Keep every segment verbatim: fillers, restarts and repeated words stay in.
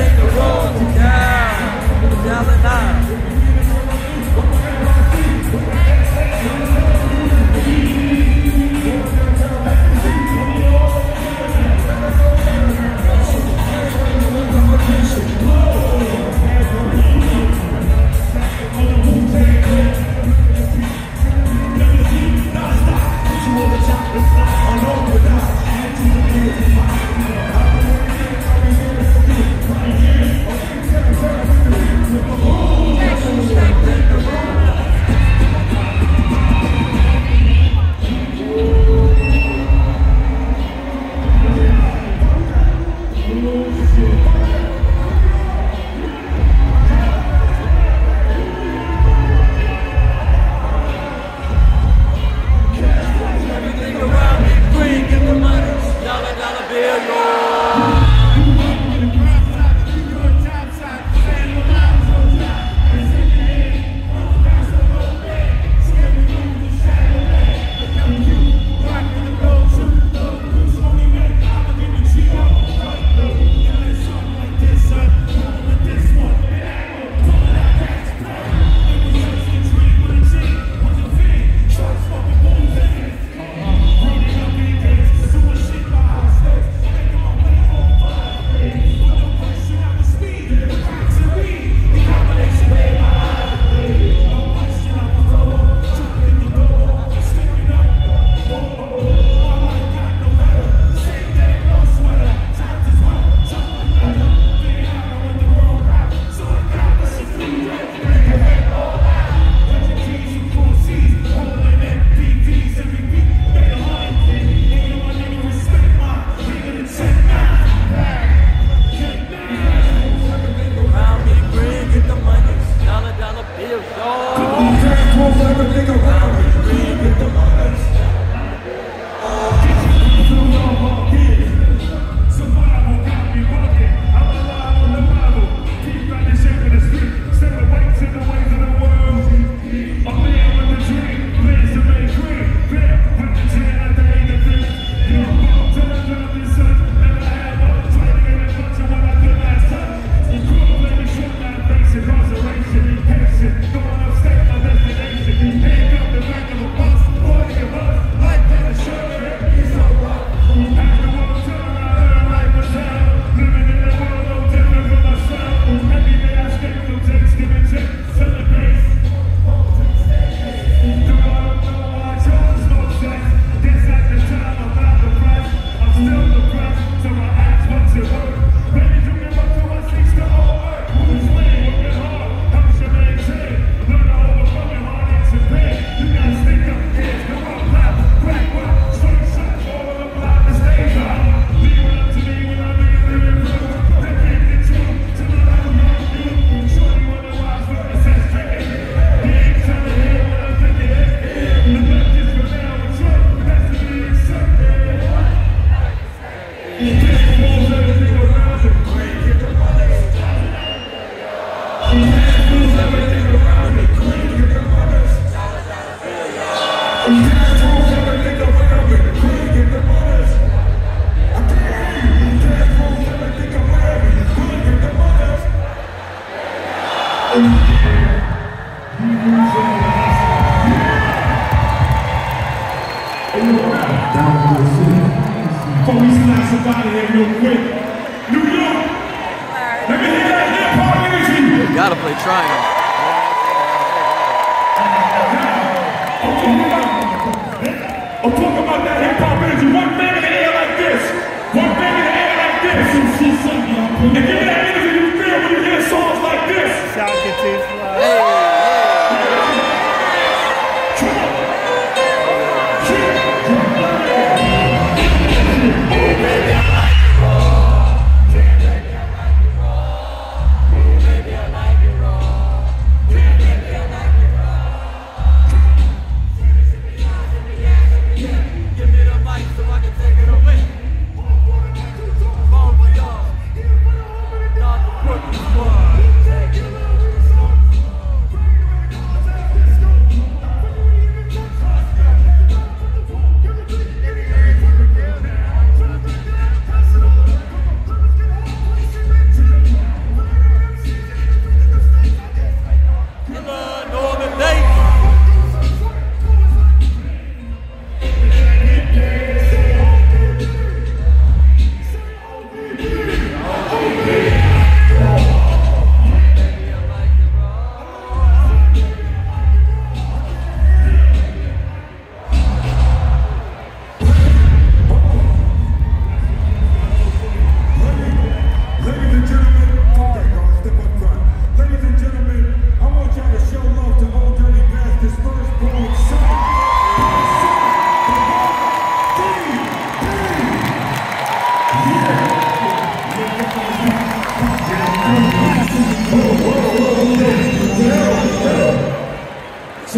Take a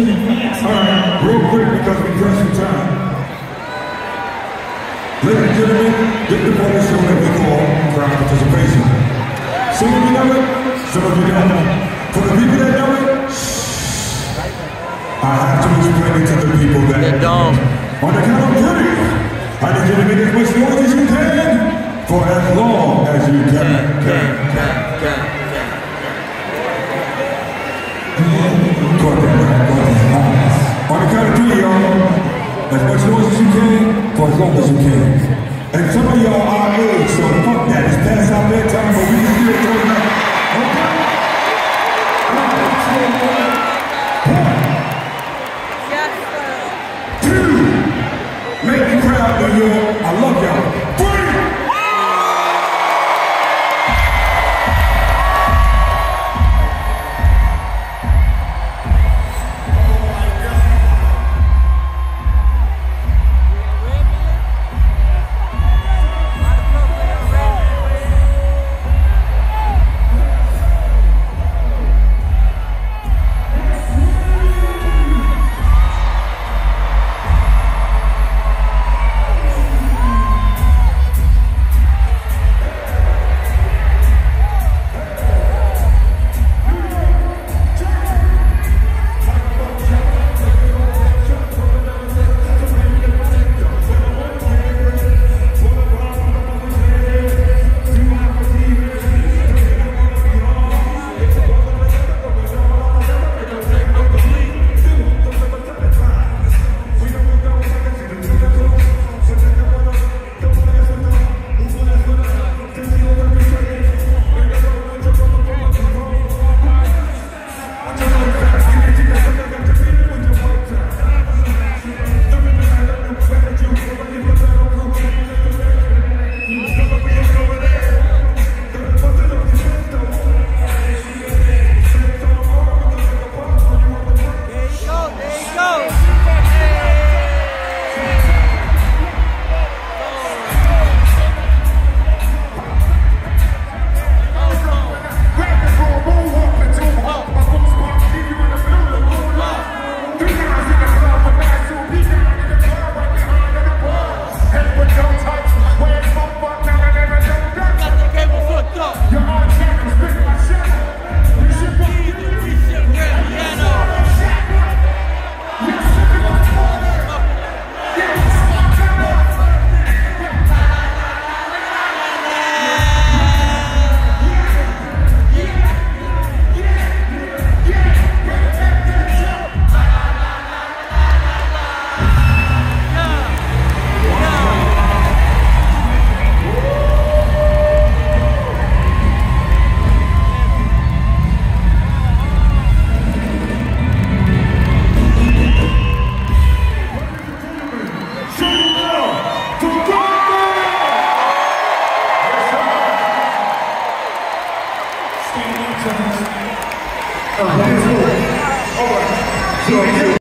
All right, real quick because we got some time. Ladies and gentlemen, get the photo show that we call crowd participation. Some of you know it, some of you don't know. For the people that know it, I have to explain it to the people that they don't. On the count of three, I need you to make as much noise as you can for as long as you can. Can, can, can, can, can. On the count of three, y'all, as much noise as you can, for as long as you can. And some of y'all are our age, so fuck that, it's past our bedtime, but we can still do it now. Okay? Yes, sir. Two, make me proud, New York, I love y'all. Three!